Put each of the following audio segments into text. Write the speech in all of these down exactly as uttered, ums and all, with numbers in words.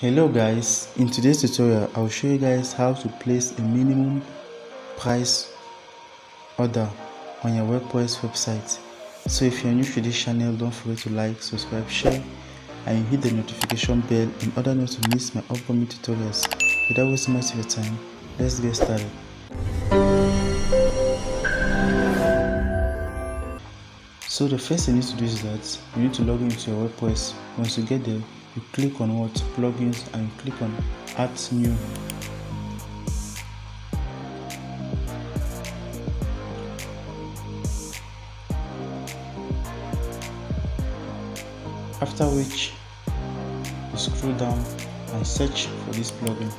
Hello guys, in today's tutorial I'll show you guys how to place a minimum price order on your WordPress website. So if you're new to this channel, don't forget to like, subscribe, share and hit the notification bell in order not to miss my upcoming tutorials. Without wasting much of your time, let's get started. So the first thing you need to do is that you need to log into your WordPress. Once you get there, you click on what plugins and click on add new. After which you scroll down and search for this plugin.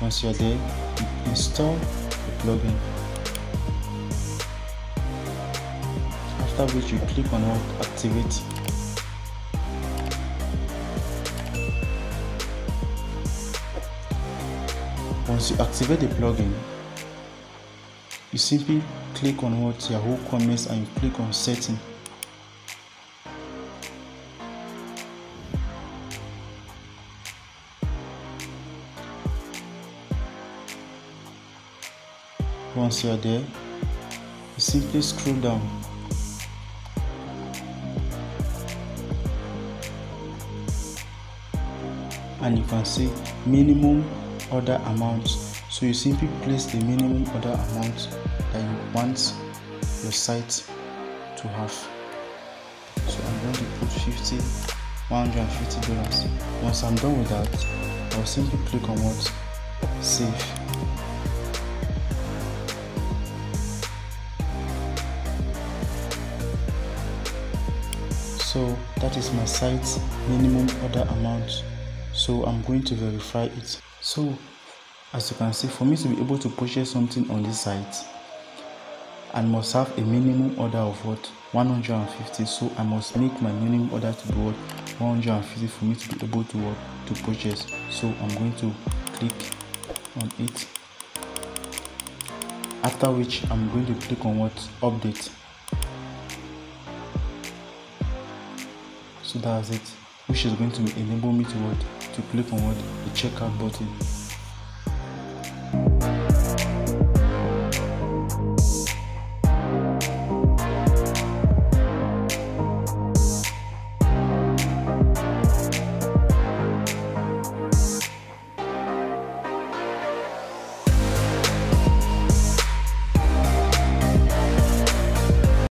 Once you are there, you install the plugin, after which you click on activate. Once you activate the plugin, you simply click on what your WooCommerce and you click on setting. Once you are there, you simply scroll down. And you can see minimum order amount. So you simply place the minimum order amount that you want your site to have. So I'm going to put fifty, one hundred fifty dollars. Once I'm done with that, I'll simply click on what save. So that is my site's minimum order amount. So I'm going to verify it. So as you can see, for me to be able to purchase something on this site, I must have a minimum order of what one hundred fifty. So I must make my minimum order to be what one hundred fifty for me to be able to what to purchase. So I'm going to click on it, after which I'm going to click on what update. So that's it, which is going to enable me to what to click on what the checkout button.